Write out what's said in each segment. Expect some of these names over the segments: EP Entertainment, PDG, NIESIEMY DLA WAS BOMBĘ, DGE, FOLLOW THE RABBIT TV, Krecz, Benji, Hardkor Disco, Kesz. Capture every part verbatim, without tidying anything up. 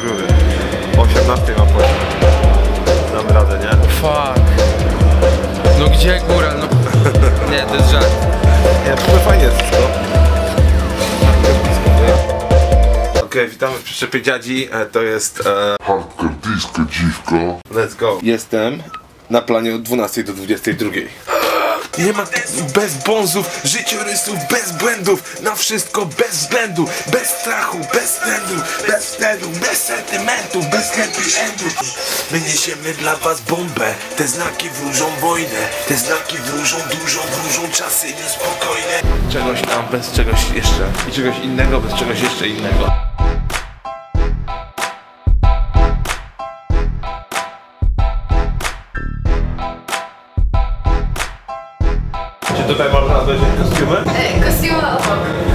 grubej rury. osiemnastej mam pojechać. Dam radę, nie? Fuck. No gdzie góra? No. Nie, to jest żart. Nie, to fajnie jest wszystko. Okej, okay, witamy w przyczepie dziadzi. To jest... E... Hardkor Disco, dziwko. Let's go. Jestem na planie od dwunastej do dwudziestej drugiej. Nie ma bez bonzów, życiorysów, bez błędów. Na wszystko bez względu, bez strachu, bez względu, bez względu, bez sentymentów, bez happy endów. My niesiemy dla was bombę, te znaki wróżą wojnę. Te znaki wróżą dużą, wróżą czasy niespokojne. Czegoś tam bez czegoś jeszcze i czegoś innego bez czegoś jeszcze innego. Tutaj można znaleźć kostiumy? E, kostiumy obok.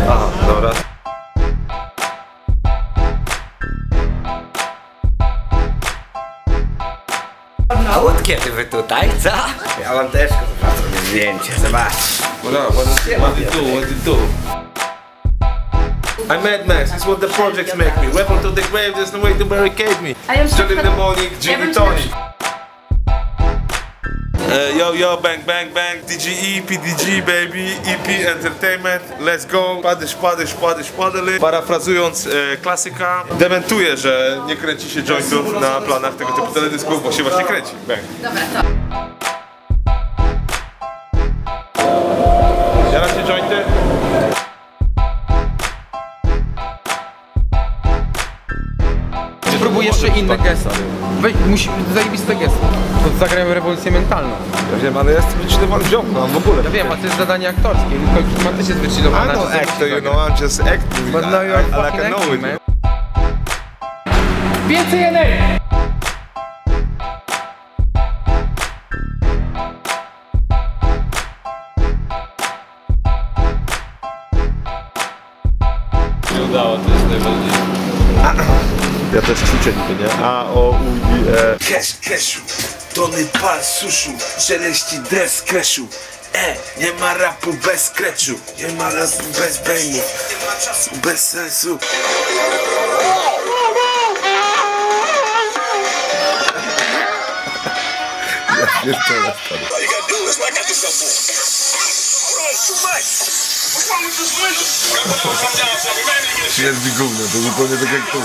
Aha, dobra. A od kiedy wy tutaj, co? Ja mam też zrobię zdjęcie, zobacz. What up, what do, what do, what do, do? I'm Mad Max, it's what the projects make me. Weapon to the grave, there's no way to barricade me. Still in the morning, Jimmy Tony. Yo, yo, bang, bang, bang, D G E, P D G, baby, E P Entertainment, let's go. Padysz, padysz, padysz, padyli. Parafrazując e, klasyka, dementuję, że nie kręci się jointów na planach tego typu teledysków, bo się właśnie kręci. Bang. Dobra, to. Zjara się jointy? Spróbuj jeszcze inne gesta. Weź, musi, zajebiste gesta. To zagrajmy rewolucję mentalną. Ja wiem, ale ja jestem wycinowany w ziomku, w ogóle. Ja wiem, a to jest zadanie aktorskie, tylko ty się zwycinowana. I don't act, you know, I'm just acting. But now you're fucking acting, man. Więcej energii! Nie udało, to jest najważniejsze. Ja też ćwiczę niby, nie? A, O, U, I, E. Kesz, Keszu, tony pal suszu, szeleści dres Keszu. E, nie ma rapu bez Kreczu, nie ma rapu bez Benji, nie ma czasu bez sensu. Ja pierdolę, stary. Śmierdzi gówno, to zupełnie tak jak tu.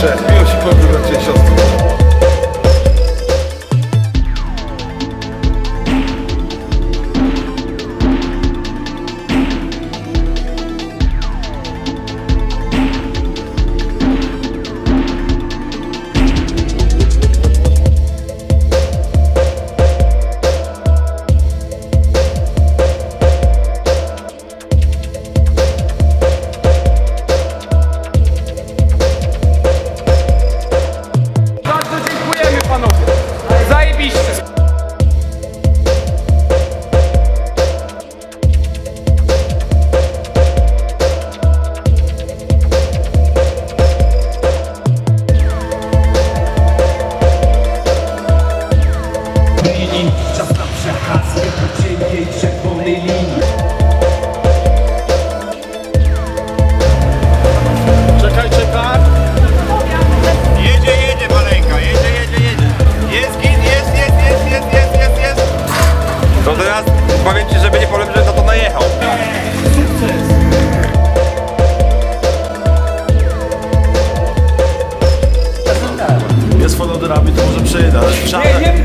Cześć, miło się powiem, bracie i siostry.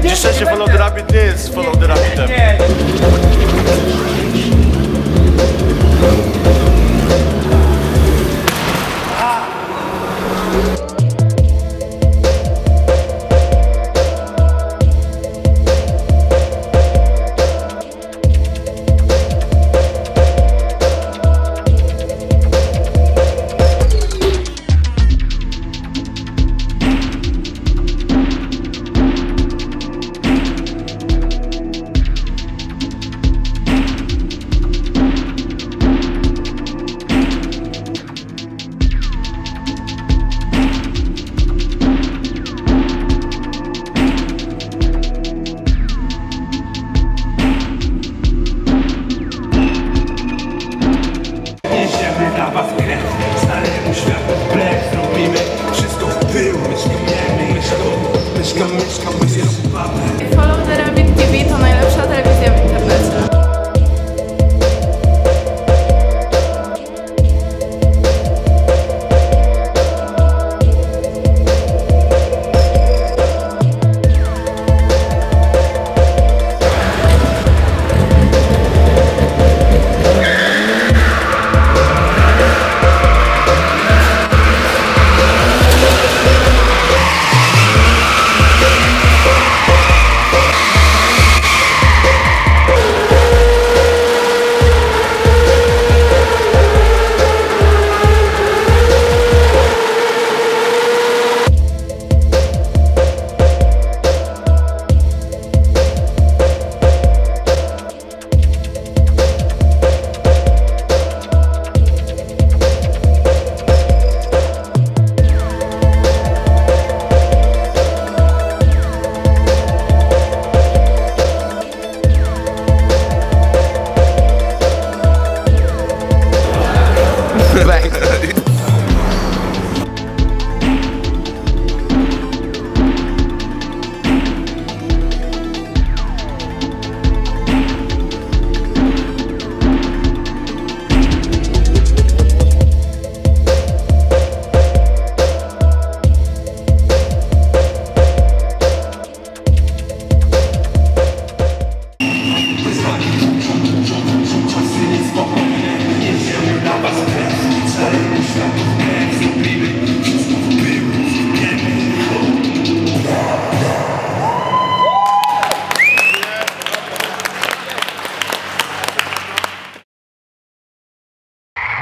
Dzisiejszy follow-the-rabbit nie jest follow-the-rabbitem. pasuje staremu światu wbrew zrobimy wszystko w pył. Myszka, nie, myszka, myszka, myszka, myszka, myszka. Follow the Rabbit T V to najlepsza telewizja w internecie.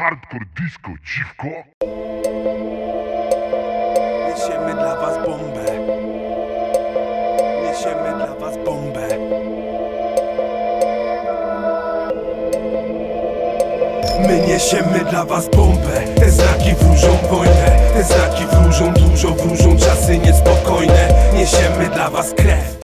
Hardkor disco, dziwko. Niesiemy dla was bombę. Niesiemy dla was bombę. My niesiemy dla was bombę. Te znaki wróżą wojnę. Te znaki wróżą dużo, wróżą czasy niespokojne. Niesiemy dla was krew.